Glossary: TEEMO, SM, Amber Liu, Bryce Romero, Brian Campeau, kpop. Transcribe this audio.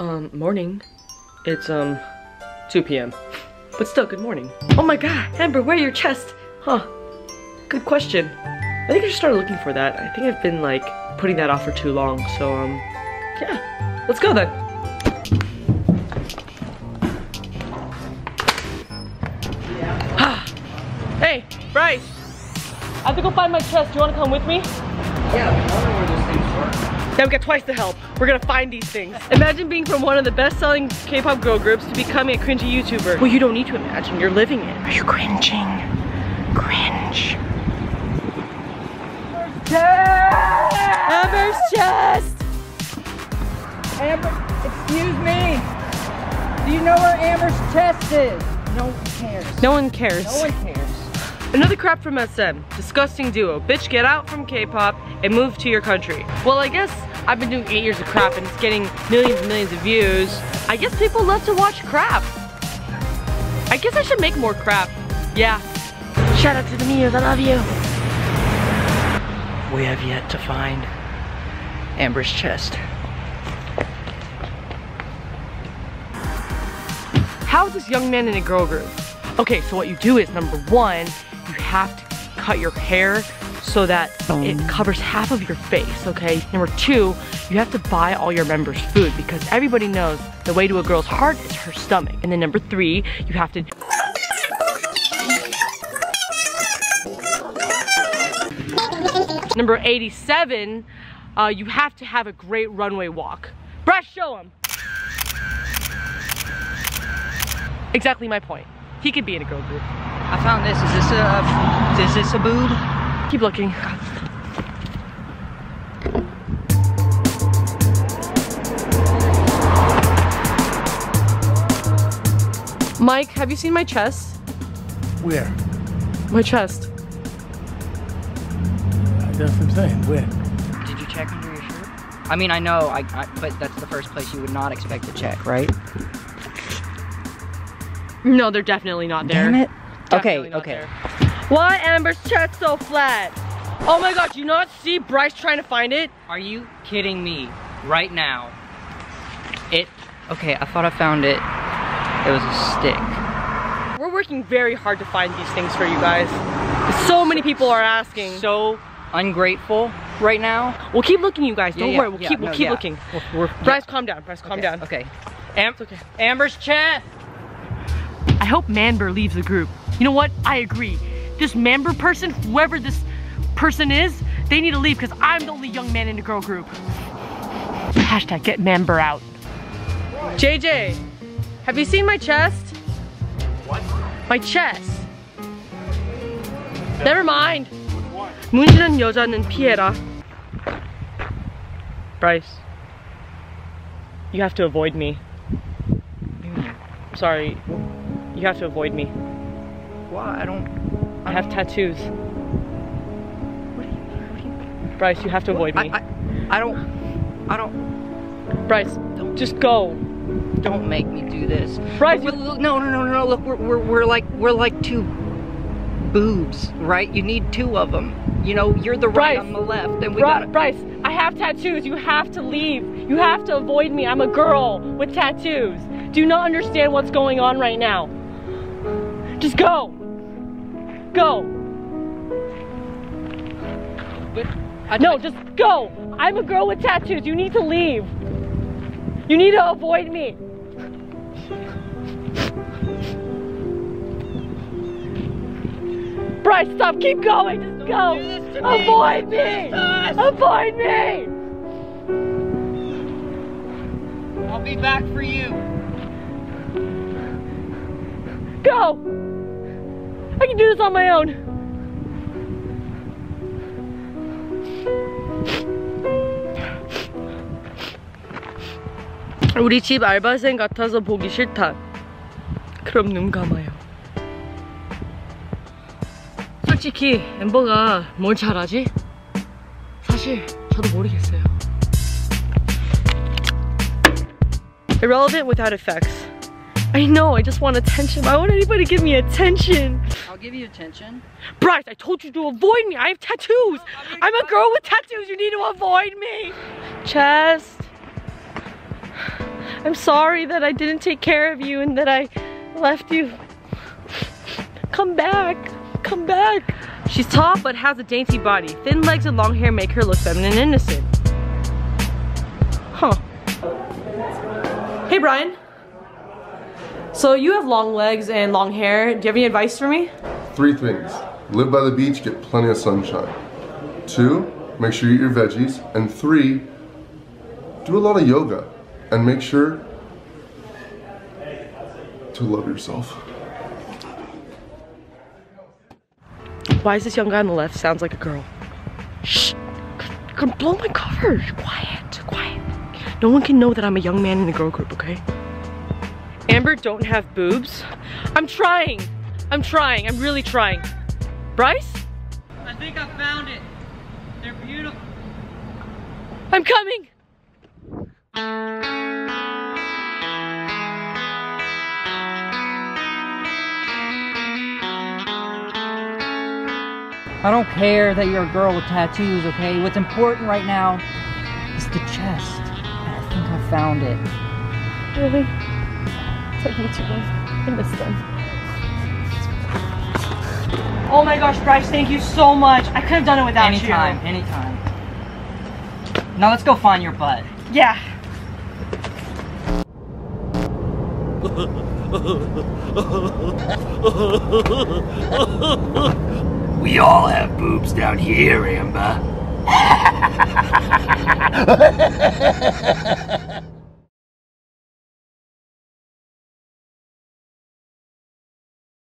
Morning. It's, 2 p.m. But still, good morning. Oh my god, Amber, where are your chest? Huh. Good question. I think I just started looking for that. I think I've been, like, putting that off for too long, so, yeah. Let's go then. Hey, Bryce! I have to go find my chest. Do you want to come with me? Yeah, I wonder where those things were. Now we got twice the help. We're gonna find these things. Imagine being from one of the best-selling K-pop girl groups to becoming a cringy YouTuber. Well, you don't need to imagine. You're living it. Are you cringing? Cringe. Amber's chest! Amber's chest! Amber, excuse me. Do you know where Amber's chest is? No one cares. No one cares. No one cares. Another crap from SM. Disgusting duo. Bitch, get out from K-pop and move to your country. Well, I guess I've been doing 8 years of crap and it's getting millions and millions of views. I guess people love to watch crap. I guess I should make more crap. Yeah. Shout out to the Mios, I love you. We have yet to find Amber's chest. How is this young man in a girl group? Okay, so what you do is, number one, you have to cut your hair so that it covers half of your face, okay? Number two, you have to buy all your members food because everybody knows the way to a girl's heart is her stomach. And then number three, you have to... Number 87, you have to have a great runway walk. Brett, show him! Exactly my point. He could be in a girl group. I found this. Is this a boob? Keep looking. Mike, have you seen my chest? Where? My chest. That's what I'm saying. Where? Did you check under your shirt? I mean, I know, but that's the first place you would not expect to check, right? No, they're definitely not there. Damn it. Definitely okay. There. Why Amber's chest so flat? Oh my god, do you not see Bryce trying to find it? Are you kidding me? Right now. Okay, I thought I found it. It was a stick. We're working very hard to find these things for you guys. So many people are asking. So ungrateful right now. We'll keep looking, you guys. Don't worry. We'll keep looking. Bryce, calm down. Bryce, calm down. Okay. Amber's chest. I hope Manber leaves the group. You know what? I agree. This Manber person, whoever this person is, they need to leave because I'm the only young man in the girl group. Hashtag get Manber out. JJ, have you seen my chest? What? My chest. Never mind. What? 문신한 여자는 피해라. Bryce, you have to avoid me. I'm sorry. You have to avoid me. Why? I have tattoos. What do you mean? Bryce, you have to avoid me. I don't. Bryce, don't. Just go. Don't make me do this. Bryce, look, no. Look, we're like two boobs, right? You need two of them. You know, you're the right, I'm the left, and we got Bryce. I have tattoos. You have to leave. You have to avoid me. I'm a girl with tattoos. Do you not understand what's going on right now? Just go! Go! No, just go! I'm a girl with tattoos, you need to leave! You need to avoid me! Bryce, stop! Keep going! Just go! Avoid me! Avoid me! I'll be back for you! Go! I can do this on my own. 우리 집 알바생 같아서 보기 싫다. 그럼 눈 감아요. 솔직히 엠버가 뭘 잘하지? 사실 저도 모르겠어요. Irrelevant without effects. I know, I just want attention. Why won't anybody give me attention? I'll give you attention. Bryce, I told you to avoid me. I have tattoos. I'm a girl with tattoos. You need to avoid me. Chest. I'm sorry that I didn't take care of you and that I left you. Come back. Come back. She's tall but has a dainty body. Thin legs and long hair make her look feminine and innocent. Huh. Hey, Brian. So you have long legs and long hair. Do you have any advice for me? 3 things. Live by the beach, get plenty of sunshine. 2, make sure you eat your veggies. And 3, do a lot of yoga and make sure to love yourself. Why is this young guy on the left sounds like a girl? Shh, come blow my cover. Quiet, quiet. No one can know that I'm a young man in a girl group, okay? Amber don't have boobs. I'm really trying. Bryce? I think I found it. They're beautiful. I'm coming. I don't care that you're a girl with tattoos, okay? What's important right now is the chest. I think I found it. Really? It took me too long. I missed them. Oh my gosh, Bryce, thank you so much. I could have done it without you. Anytime, anytime. Now let's go find your butt. Yeah. We all have boobs down here, Amber.